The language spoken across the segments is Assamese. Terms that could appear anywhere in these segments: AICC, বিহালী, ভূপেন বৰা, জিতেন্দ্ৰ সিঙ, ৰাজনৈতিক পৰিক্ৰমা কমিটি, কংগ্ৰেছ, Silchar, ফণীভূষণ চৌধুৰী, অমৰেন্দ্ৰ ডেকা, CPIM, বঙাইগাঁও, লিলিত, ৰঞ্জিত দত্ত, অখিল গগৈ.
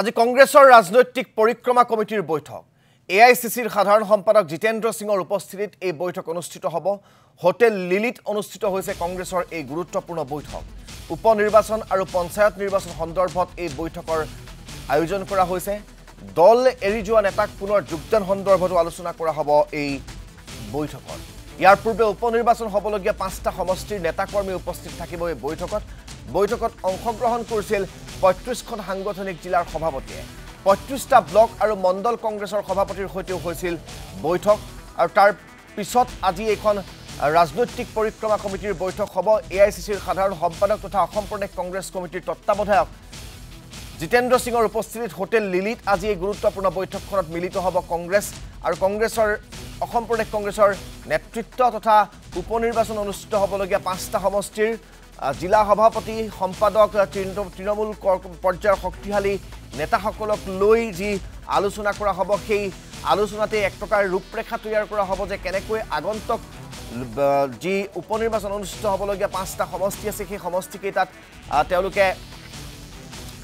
আজি কংগ্ৰেছৰ ৰাজনৈতিক পৰিক্ৰমা কমিটিৰ বৈঠক AICCৰ সাধাৰণ সম্পাদক জিতেন্দ্ৰ সিঙৰ উপস্থিতিত এই বৈঠক অনুষ্ঠিত হ'ব হোটেল লিলিত অনুষ্ঠিত হৈছে কংগ্ৰেছৰ এই গুৰুত্বপূৰ্ণ বৈঠক উপনিৰ্বাচন আৰু পঞ্চায়ত নিৰ্বাচন সন্দৰ্ভত এই বৈঠকৰ আয়োজন কৰা হৈছে দল এৰি যোৱা নেতাক পুনৰ যোগদান সন্দৰ্ভত আলোচনা কৰা হ'ব এই বৈঠকত ইয়াৰ পূৰ্বে উপনিৰ্বাচন হ'বলগীয়া পাঁচটা সমষ্টিৰ নেতাকৰ্মী উপস্থিত থাকিব এই বৈঠকত অংশগ্ৰহণ কৰিছিল 35খন সাংগঠনিক জিলাৰ সভাপতি 35টা ব্লক আৰু মণ্ডল কংগ্ৰেছৰ সভাপতিৰ হৈতেও হৈছিল বৈঠক আৰু তাৰ পিছত আজি এখন ৰাজনৈতিক পৰিক্ৰমা কমিটিৰ বৈঠক হ'ব AICCৰ সাধাৰণ সম্পাদক তথা অসম প্ৰদেশ কংগ্ৰেছ কমিটিৰ তত্ত্বাৱধায়ক জিতেন্দ্ৰ সিঙৰ উপস্থিতিত হোটেল লিলিত আজি এই গুৰুত্বপূৰ্ণ বৈঠকখনত মিলিত হ'ব কংগ্ৰেছ আৰু কংগ্ৰেছৰ অসম প্ৰদেশ কংগ্ৰেছৰ নেতৃত্ব তথা উপনিৰ্বাচন অনুষ্ঠিত হ'বলগীয়া পাঁচটা সমষ্টিৰ জিলা সভাপতি সম্পাদক তৃণমূল পৰ্যায়ৰ শক্তিশালী নেতাসকলক লৈ যি আলোচনা কৰা হ'ব সেই আলোচনাতে এক প্ৰকাৰ ৰূপৰেখা তৈয়াৰ কৰা হ'ব যে কেনেকৈ আগন্তুক যি উপনিৰ্বাচন অনুষ্ঠিত হ'বলগীয়া পাঁচটা সমষ্টি আছে সেই সমষ্টিকেইটাত তেওঁলোকে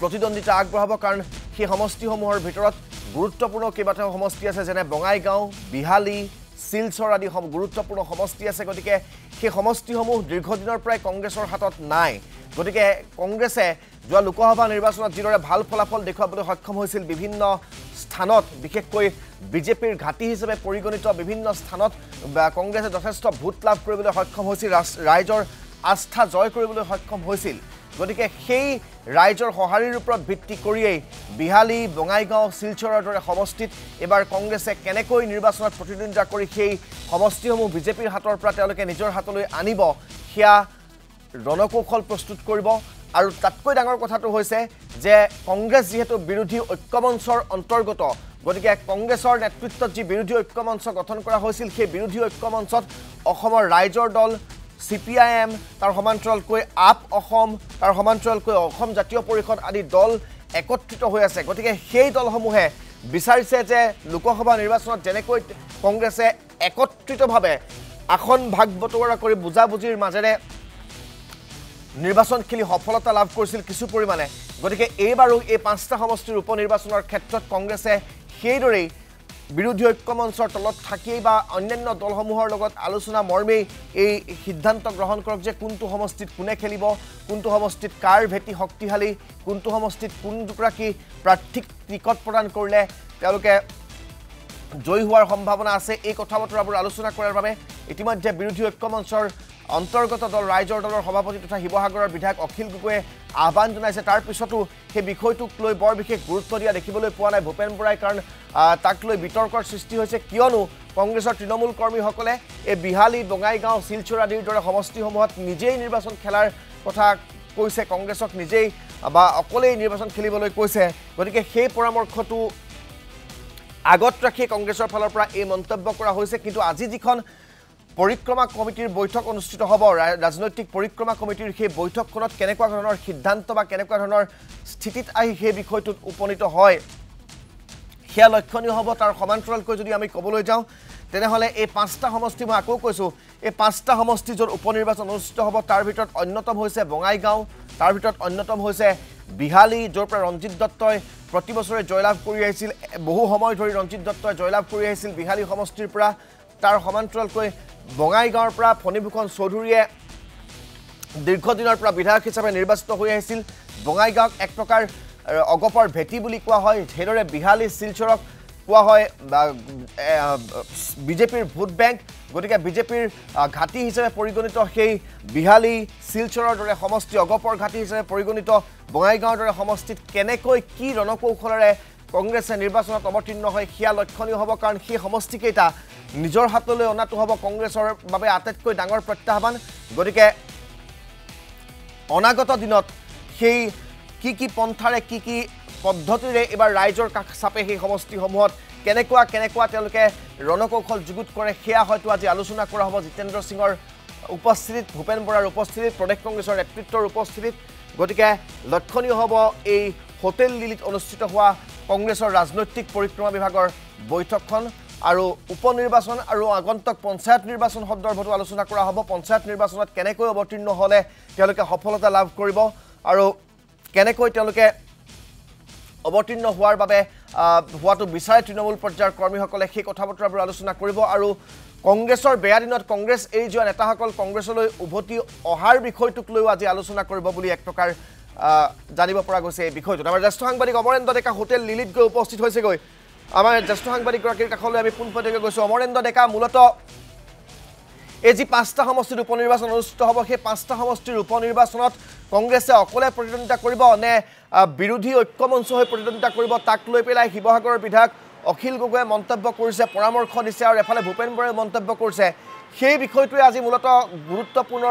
প্ৰতিদ্বন্দ্বিতা আগবঢ়াব কাৰণ সেই সমষ্টিসমূহৰ ভিতৰত গুৰুত্বপূৰ্ণ কেইবাটাও সমষ্টি আছে যেনে বঙাইগাঁও বিহালী Silchar আদি গুৰুত্বপূৰ্ণ সমষ্টি আছে গতিকে সেই সমষ্টিসমূহ দীৰ্ঘদিনৰ পৰাই কংগ্ৰেছৰ হাতত নাই গতিকে কংগ্ৰেছে যোৱা লোকসভা নিৰ্বাচনত যিদৰে ভাল ফলাফল দেখুৱাবলৈ সক্ষম হৈছিল বিভিন্ন স্থানত বিশেষকৈ বিজেপিৰ ঘাটি হিচাপে পৰিগণিত বিভিন্ন স্থানত কংগ্ৰেছে যথেষ্ট ভোট লাভ কৰিবলৈ সক্ষম হৈছিল ৰাইজৰ আস্থা জয় কৰিবলৈ সক্ষম হৈছিল গতিকে সেই ৰাইজৰ সহাৰিৰ ওপৰত ভিত্তি কৰিয়ে বিহালী বঙাইগাঁও শিলচৰৰ দৰে সমষ্টিত এবাৰ কংগ্ৰেছে কেনেকৈ নিৰ্বাচনত প্ৰতিদ্বন্দ্বিতা কৰি সেই সমষ্টিসমূহ বিজেপিৰ হাতৰ পৰা তেওঁলোকে নিজৰ হাতলৈ আনিব হিয়া ৰণকৌশল প্ৰস্তুত কৰিব আৰু তাতকৈ ডাঙৰ কথাটো হৈছে যে কংগ্ৰেছ যেহেতু বিৰোধী ঐক্যমঞ্চৰ অন্তৰ্গত গতিকে কংগ্ৰেছৰ নেতৃত্বত যি বিৰোধী ঐক্যমঞ্চ গঠন কৰা হৈছিল সেই বিৰোধী ঐক্যমঞ্চত অসমৰ ৰাইজৰ দল CPIM তাৰ সমান্তৰালকৈ আপ অসম তাৰ সমান্তৰালকৈ অসম জাতীয় পৰিষদ আদি দল একত্ৰিত হৈ আছে গতিকে সেই দলসমূহে বিচাৰিছে যে লোকসভা নিৰ্বাচনত যেনেকৈ কংগ্ৰেছে একত্ৰিতভাৱে আসন ভাগ বতৰা কৰি বুজাবুজিৰ মাজেৰে নিৰ্বাচন খেলি সফলতা লাভ কৰিছিল কিছু পৰিমাণে গতিকে এইবাৰো এই পাঁচটা সমষ্টিৰ উপনিৰ্বাচনৰ ক্ষেত্ৰত কংগ্ৰেছে সেইদৰেই বিৰোধী ঐক্যমঞ্চৰ তলত থাকিয়ে বা অন্যান্য দলসমূহৰ লগত আলোচনা মৰ্মে এই সিদ্ধান্ত গ্ৰহণ কৰক যে কোনটো সমষ্টিত কোনে খেলিব কোনটো সমষ্টিত কাৰ ভেটি শক্তিশালী কোনটো সমষ্টিত কোন দুগৰাকী প্ৰাৰ্থীক টিকট প্ৰদান কৰিলে তেওঁলোকে জয় হোৱাৰ সম্ভাৱনা আছে এই কথাবতৰাবোৰ আলোচনা কৰাৰ বাবে ইতিমধ্যে বিৰোধী ঐক্যমঞ্চৰ অন্তৰ্গত দল ৰাইজৰ দলৰ সভাপতি তথা শিৱসাগৰৰ বিধায়ক অখিল গগৈয়ে আহ্বান জনাইছে তাৰ পিছতো সেই বিষয়টোক লৈ বৰ বিশেষ গুৰুত্ব দিয়া দেখিবলৈ পোৱা নাই ভূপেন বৰাই কাৰণ তাক লৈ বিতৰ্কৰ সৃষ্টি হৈছে কিয়নো কংগ্ৰেছৰ তৃণমূল কৰ্মীসকলে এই বিহালী বঙাইগাঁও শিলচৰ আদিৰ দৰে সমষ্টিসমূহত নিজেই নিৰ্বাচন খেলাৰ কথা কৈছে কংগ্ৰেছক নিজেই বা অকলেই নিৰ্বাচন খেলিবলৈ কৈছে গতিকে সেই পৰামৰ্শটো আগত ৰাখি কংগ্ৰেছৰ ফালৰ পৰা এই মন্তব্য কৰা হৈছে কিন্তু আজি যিখন পৰিক্ৰমা কমিটিৰ বৈঠক অনুষ্ঠিত হ'ব ৰাজনৈতিক পৰিক্ৰমা কমিটিৰ সেই বৈঠকখনত কেনেকুৱা ধৰণৰ সিদ্ধান্ত বা কেনেকুৱা ধৰণৰ স্থিতিত আহি সেই বিষয়টোত উপনীত হয় সেয়া লক্ষণীয় হ'ব তাৰ সমান্তৰালকৈ যদি আমি ক'বলৈ যাওঁ তেনেহলে এই পাঁচটা সমষ্টি মই আকৌ কৈছো এই পাঁচটা সমষ্টি যৰ উপনিৰ্বাচন অনুষ্ঠিত হ'ব তাৰ ভিতৰত অন্যতম হৈছে বঙাইগাঁও তাৰ ভিতৰত অন্যতম হৈছে বিহালী যৰ পৰা ৰঞ্জিত দত্তই প্ৰতিবছৰে জয়লাভ কৰি আহিছিল বহু সময় ধৰি ৰঞ্জিত দত্তই জয়লাভ কৰি আহিছিল বিহালী সমষ্টিৰ পৰা তাৰ সমান্তৰালকৈ বঙাইগাঁৱৰ পৰা ফণীভূষণ চৌধুৰীয়ে দীৰ্ঘদিনৰ পৰা বিধায়ক হিচাপে নিৰ্বাচিত হৈ আহিছিল বঙাইগাঁৱক এক প্ৰকাৰ অগপৰ ভেটি বুলি কোৱা হয় হেদৰে বিহালী শিলচৰক কোৱা হয় বিজেপিৰ ভোট বেংক গতিকে বিজেপিৰ ঘাটি হিচাপে পৰিগণিত সেই বিহালী শিলচৰৰ দৰে সমষ্টি অগপৰ ঘাটি হিচাপে পৰিগণিত বঙাইগাঁৱৰ দৰে সমষ্টিত কেনেকৈ কি ৰণকৌশলৰে কংগ্ৰেছে নিৰ্বাচনত অৱতীৰ্ণ হয় সেয়া লক্ষণীয় হ'ব কাৰণ সেই সমষ্টিকেইটা নিজৰ হাতলৈ অনাটো হ'ব কংগ্ৰেছৰ বাবে আটাইতকৈ ডাঙৰ প্ৰত্যাহ্বান গতিকে অনাগত দিনত সেই কি পন্থাৰে কি পদ্ধতিৰে এবাৰ ৰাইজৰ কাষ চাপে সেই সমষ্টিসমূহত কেনেকুৱা তেওঁলোকে ৰণকৌশল যুগুত কৰে সেয়া হয়তো আজি আলোচনা কৰা হ'ব জিতেন্দ্ৰ সিঙৰ উপস্থিতিত ভূপেন বৰাৰ উপস্থিতিত প্ৰদেশ কংগ্ৰেছৰ নেতৃত্বৰ উপস্থিতিত গতিকে লক্ষণীয় হ'ব এই হোটেল লিলিত অনুষ্ঠিত হোৱা কংগ্ৰেছৰ ৰাজনৈতিক পৰিক্ৰমা বিভাগৰ বৈঠকখন আৰু উপনিৰ্বাচন আৰু আগন্তুক পঞ্চায়ত নিৰ্বাচন সন্দৰ্ভত আলোচনা কৰা হ'ব পঞ্চায়ত নিৰ্বাচনত কেনেকৈ অৱতীৰ্ণ হ'লে তেওঁলোকে সফলতা লাভ কৰিব আৰু কেনেকৈ তেওঁলোকে অবতীৰ্ণ হোৱাৰ বাবে হোৱাটো বিচাৰে তৃণমূল পৰ্যায়ৰ কৰ্মীসকলে সেই কথাবতৰাবোৰ আলোচনা কৰিব আৰু কংগ্ৰেছৰ বেয়া দিনত কংগ্ৰেছ এৰি যোৱা নেতাসকল কংগ্ৰেছলৈ উভতি অহাৰ বিষয়টোক লৈ আজি আলোচনা কৰিব বুলি এক প্ৰকাৰ জানিব পৰা গৈছে এই বিষয়টো আমাৰ জ্যেষ্ঠ সাংবাদিক অমৰেন্দ্ৰ ডেকা হোটেল লিলিত গৈ উপস্থিত হৈছে গৈ আমাৰ জ্যেষ্ঠ সাংবাদিক ৰাকিৰ কাখলৈ আমি পুনপটকৈ গৈছো অমৰেন্দ্ৰ ডেকা মূলত এজি পাঁচটা সমষ্টিৰ উপনিৰ্বাচন অনুষ্ঠিত হ'ব সেই পাঁচটা সমষ্টিৰ উপনিৰ্বাচনত কংগ্ৰেছে অকলে প্ৰতিদ্বন্দ্বিতা কৰিব নে বিৰোধী ঐক্যমঞ্চ হৈ প্ৰতিদ্বন্দ্বিতা কৰিব তাক লৈ পেলাই শিৱসাগৰৰ বিধায়ক অখিল গগৈয়ে মন্তব্য কৰিছে পৰামৰ্শ দিছে আৰু এফালে ভূপেন বৰাই মন্তব্য কৰিছে সেই বিষয়টোৱে আজি মূলত গুৰুত্বপূৰ্ণ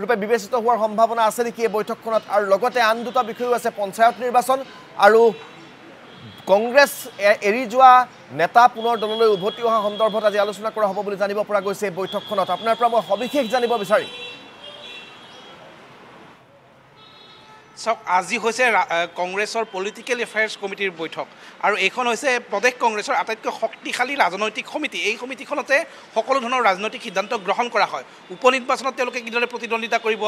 ৰূপে বিবেচিত হোৱাৰ সম্ভাৱনা আছে নেকি এই বৈঠকখনত আৰু লগতে আন দুটা বিষয় আছে পঞ্চায়ত নিৰ্বাচন আৰু কংগ্ৰেছ এৰি যোৱা নেতা পুনৰ দললৈ উভতি অহা সন্দৰ্ভত আজি আলোচনা কৰা হ'ব বুলি জানিব পৰা গৈছে বৈঠকখনত আপোনাৰ পৰা মই সবিশেষ জানিব বিচাৰি সব আজি হৈছে কংগ্ৰেছৰ পলিটিকেল এফেয়াৰ্ছ কমিটিৰ বৈঠক আৰু এইখন হৈছে প্ৰদেশ কংগ্ৰেছৰ আটাইতকৈ শক্তিশালী ৰাজনৈতিক সমিতি এই সমিতিখনতে সকলো ধৰণৰ ৰাজনৈতিক সিদ্ধান্ত গ্ৰহণ কৰা হয় উপনিৰ্বাচনত তেওঁলোকে কিদৰে প্ৰতিদ্বন্দ্বিতা কৰিব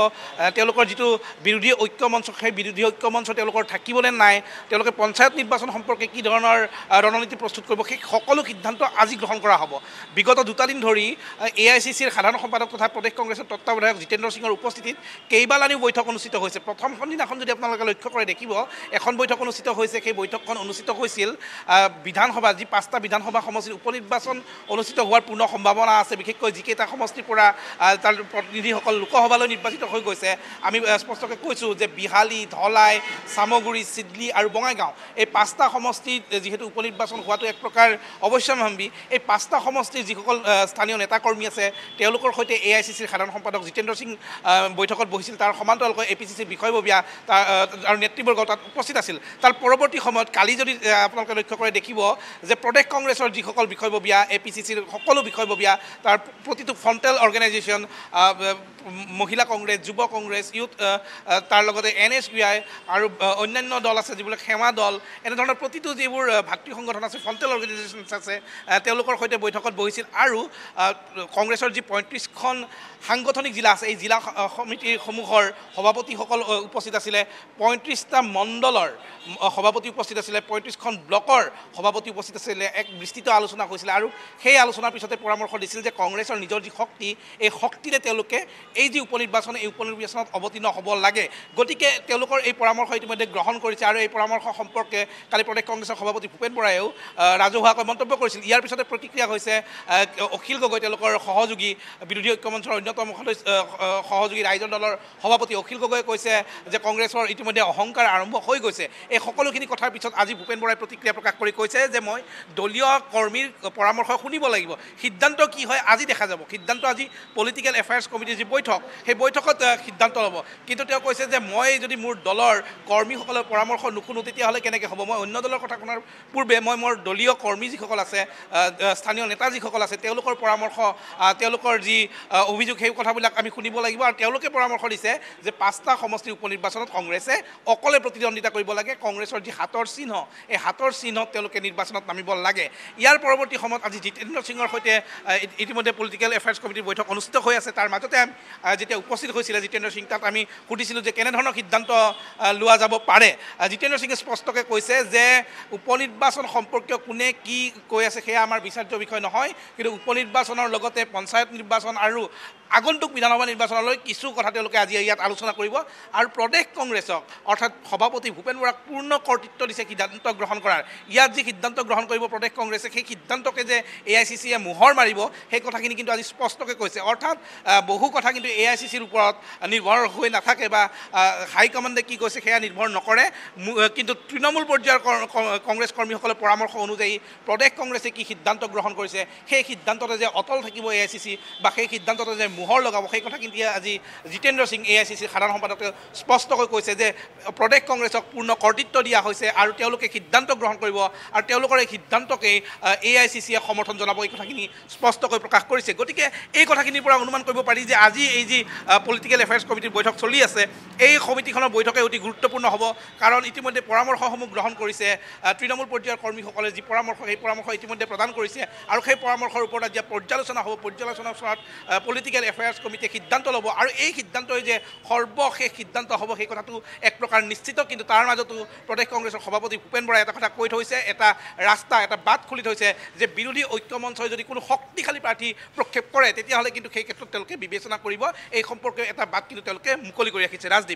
তেওঁলোকৰ যিটো বিৰোধী ঐক্য মঞ্চ সেই বিৰোধী ঐক্য মঞ্চ তেওঁলোকৰ থাকিবলৈ নাই তেওঁলোকে পঞ্চায়ত নিৰ্বাচন সম্পৰ্কে কি ধৰণৰ ৰণনীতি প্ৰস্তুত কৰিব সেই সকলো সিদ্ধান্ত আজি গ্ৰহণ কৰা হ'ব বিগত দুটা দিন ধৰি এ আই চি চিৰ সাধাৰণ সম্পাদক তথা প্ৰদেশ কংগ্ৰেছৰ তত্বাৱধায়ক জিতেন্দ্ৰ সিঙৰ উপস্থিতিত কেইবালানিও বৈঠক অনুষ্ঠিত হৈছে প্ৰথমখন দিনাখন যদি আপোনালোকে লক্ষ্য কৰে দেখিব এখন বৈঠক অনুষ্ঠিত হৈছে সেই বৈঠকখন অনুষ্ঠিত হৈছিল বিধানসভা যি পাঁচটা বিধানসভা সমষ্টিৰ উপনিৰ্বাচন অনুষ্ঠিত হোৱাৰ পূৰ্ণ সম্ভাৱনা আছে বিশেষকৈ যিকেইটা সমষ্টিৰ পৰা তাৰ প্ৰতিনিধিসকল লোকসভালৈ নিৰ্বাচিত হৈ গৈছে আমি স্পষ্টকৈ কৈছোঁ যে বিহালী ধলাই চামগুৰি চিডলি আৰু বঙাইগাঁও এই পাঁচটা সমষ্টিত যিহেতু উপনিৰ্বাচন হোৱাটো এক প্ৰকাৰ অৱশ্যম্ভাৱী এই পাঁচটা সমষ্টিৰ যিসকল স্থানীয় নেতাকৰ্মী আছে তেওঁলোকৰ সৈতে এ আই চি চিৰ সাধাৰণ সম্পাদক জিতেন্দ্ৰ সিং বৈঠকত বহিছিল তাৰ সমান্তৰালকৈ এ পি চি চিৰ বিষয়ববীয়া আৰু নেতৃবৰ্গ তাত উপস্থিত আছিল তাৰ পৰৱৰ্তী সময়ত কালি যদি আপোনালোকে লক্ষ্য কৰে দেখিব যে প্ৰদেশ কংগ্ৰেছৰ যিসকল বিষয়ববীয়া এ পি চি চিৰ সকলো বিষয়ববীয়া তাৰ প্ৰতিটো ফ্ৰণ্টেল অৰ্গেনাইজেশ্যন মহিলা কংগ্ৰেছ যুৱ কংগ্ৰেছ ইউথ তাৰ লগতে এন এছ বি আই আৰু অন্যান্য দল আছে যিবিলাক সেৱা দল এনেধৰণৰ প্ৰতিটো যিবোৰ ভাতৃ সংগঠন আছে ফ্ৰণ্টেল অৰ্গেনাইজেশ্যনছ আছে তেওঁলোকৰ সৈতে বৈঠকত বহিছিল আৰু কংগ্ৰেছৰ যি ৩৫খন সাংগঠনিক জিলা আছে এই জিলা সমিতিসমূহৰ সভাপতিসকল উপস্থিত আছিল ৩৫টা মণ্ডলৰ সভাপতি উপস্থিত আছিলে ৩৫খন ব্লকৰ সভাপতি উপস্থিত আছিলে এক বিস্তৃত আলোচনা হৈছিলে আৰু সেই আলোচনাৰ পিছতে পৰামৰ্শ দিছিল যে কংগ্ৰেছৰ নিজৰ যি শক্তি এই শক্তিৰে তেওঁলোকে এই যি উপনিৰ্বাচন এই উপনিৰ্বাচনত অৱতীৰ্ণ হ'ব লাগে গতিকে তেওঁলোকৰ এই পৰামৰ্শ ইতিমধ্যে গ্ৰহণ কৰিছে আৰু এই পৰামৰ্শ সম্পৰ্কে কালি প্ৰদেশ কংগ্ৰেছৰ সভাপতি ভূপেন বৰাইও ৰাজহুৱাকৈ মন্তব্য কৰিছিল ইয়াৰ পিছতে প্ৰতিক্ৰিয়া হৈছে অখিল গগৈ তেওঁলোকৰ সহযোগী বিৰোধী ঐক্য মঞ্চৰ অন্যতম সহযোগী ৰাইজৰ দলৰ সভাপতি অখিল গগৈয়ে কৈছে যে কংগ্ৰেছৰ ইতিমধ্যে অহংকাৰ আৰম্ভ হৈ গৈছে এই সকলোখিনি কথাৰ পিছত আজি ভূপেন বৰাই প্ৰতিক্ৰিয়া প্ৰকাশ কৰি কৈছে যে মই দলীয় কৰ্মীৰ পৰামৰ্শ শুনিব লাগিব সিদ্ধান্ত কি হয় আজি দেখা যাব সিদ্ধান্ত আজি পলিটিকেল এফেয়াৰ্ছ কমিটিৰ যি বৈঠক সেই বৈঠকত সিদ্ধান্ত ল'ব কিন্তু তেওঁ কৈছে যে মই যদি মোৰ দলৰ কৰ্মীসকলৰ পৰামৰ্শ নুশুনো তেতিয়াহ'লে কেনেকৈ হ'ব মই অন্য দলৰ কথা শুনাৰ পূৰ্বে মই মোৰ দলীয় কৰ্মী যিসকল আছে স্থানীয় নেতা যিসকল আছে তেওঁলোকৰ পৰামৰ্শ তেওঁলোকৰ যি অভিযোগ সেই কথাবিলাক আমি শুনিব লাগিব আৰু তেওঁলোকে পৰামৰ্শ দিছে যে পাঁচটা সমষ্টিৰ উপনিৰ্বাচনত কংগ্ৰেছে অকলে প্ৰতিদ্বন্দ্বিতা কৰিব লাগে কংগ্ৰেছৰ যি হাতৰ চিহ্ন এই হাতৰ চিহ্নত তেওঁলোকে নিৰ্বাচনত নামিব লাগে ইয়াৰ পৰৱৰ্তী সময়ত আজি জিতেন্দ্ৰ সিঙৰ সৈতে ইতিমধ্যে পলিটিকেল এফেয়াৰ্ছ কমিটিৰ বৈঠক অনুষ্ঠিত হৈ আছে তাৰ মাজতে যেতিয়া উপস্থিত হৈছিলে জিতেন্দ্ৰ সিং তাত আমি সুধিছিলোঁ যে কেনেধৰণৰ সিদ্ধান্ত লোৱা যাব পাৰে জিতেন্দ্ৰ সিঙে স্পষ্টকৈ কৈছে যে উপনিৰ্বাচন সম্পৰ্কীয় কোনে কি কৈ আছে সেয়া আমাৰ বিচাৰ্য বিষয় নহয় কিন্তু উপনিৰ্বাচনৰ লগতে পঞ্চায়ত নিৰ্বাচন আৰু আগন্তুক বিধানসভা নিৰ্বাচনলৈ কিছু কথা তেওঁলোকে আজি ইয়াত আলোচনা কৰিব আৰু প্ৰদেশ কংগ্ৰেছক অৰ্থাৎ সভাপতি ভূপেন বৰাক পূৰ্ণ কৰ্তৃত্ব দিছে সিদ্ধান্ত গ্ৰহণ কৰাৰ ইয়াত যি সিদ্ধান্ত গ্ৰহণ কৰিব প্ৰদেশ কংগ্ৰেছে সেই সিদ্ধান্তকে যে এ আই চি চিয়ে মোহৰ মাৰিব সেই কথাখিনি কিন্তু আজি স্পষ্টকৈ কৈছে অৰ্থাৎ বহু কথা কিন্তু এ আই চি চিৰ ওপৰত নিৰ্ভৰ হৈ নাথাকে বা হাইকমাণ্ডে কি কৈছে সেয়া নিৰ্ভৰ নকৰে কিন্তু তৃণমূল পৰ্যায়ৰ কংগ্ৰেছ কৰ্মীসকলৰ পৰামৰ্শ অনুযায়ী প্ৰদেশ কংগ্ৰেছে কি সিদ্ধান্ত গ্ৰহণ কৰিছে সেই সিদ্ধান্ততে যে অটল থাকিব এ আই চি চি বা সেই সিদ্ধান্ততে যে মোহৰ লগাব সেই কথা কিন্তু আজি Jitendra Singh A I C চিৰ সাধাৰণ সম্পাদকে স্পষ্টকৈ কৈছে যে প্ৰদেশ কংগ্ৰেছক পূৰ্ণ কৰ্তৃত্ব দিয়া হৈছে আৰু তেওঁলোকে সিদ্ধান্ত গ্ৰহণ কৰিব আৰু তেওঁলোকৰ এই সিদ্ধান্তকেই এ আই চি চিয়ে সমৰ্থন জনাব এই কথাখিনি স্পষ্টকৈ প্ৰকাশ কৰিছে গতিকে এই কথাখিনিৰ পৰা অনুমান কৰিব পাৰি যে আজি এই যে পলিটিক্যাল এফেয়াৰ্স কমিটিৰ বৈঠক চলি আছে এই কমিটিখনৰ বৈঠকে অতি গুৰুত্বপূৰ্ণ হ'ব কাৰণ ইতিমধ্যে পৰামৰ্শসমূহ গ্ৰহণ কৰিছে তৃণমূল পৰ্যায়ৰ কৰ্মীসকলে যি পৰামৰ্শ এই পৰামৰ্শ ইতিমধ্যে প্ৰদান কৰিছে আৰু সেই পৰামৰ্শৰ ওপৰত আজি পৰ্যালোচনা হ'ব পৰ্যালোচনাৰ ওপৰত পলিটিক্যাল এফেয়াৰ্স কমিটিয়ে সিদ্ধান্ত ল'ব আৰু এই সিদ্ধান্তই যে সৰ্বশেষ সিদ্ধান্ত হ'ব সেই কথাটো এক প্ৰকাৰ নিশ্চিত কিন্তু তাৰ মাজতো প্ৰদেশ কংগ্ৰেছৰ সভাপতি ভূপেন বৰা এটা কথা কৈ থৈছে এটা ৰাস্তা এটা বাট খুলি থৈছে যে বিৰোধী ঐক্যমঞ্চই যদি কোনো শক্তিশালী প্ৰাৰ্থী প্ৰক্ষেপ কৰে তেতিয়াহ'লে কিন্তু সেই ক্ষেত্ৰত তেওঁলোকে বিবেচনা কৰিব এই সম্পৰ্কে এটা বাট কিন্তু তেওঁলোকে মুকলি কৰি ৰাখিছে ৰাজদীপ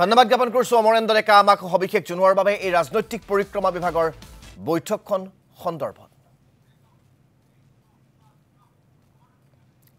ধন্যবাদ জ্ঞাপন কৰিছো অমৰেন্দ্ৰ ডেকা আমাক সবিশেষ জনোৱাৰ বাবে এই ৰাজনৈতিক পৰিক্ৰমা বিভাগৰ বৈঠকখন সন্দৰ্ভত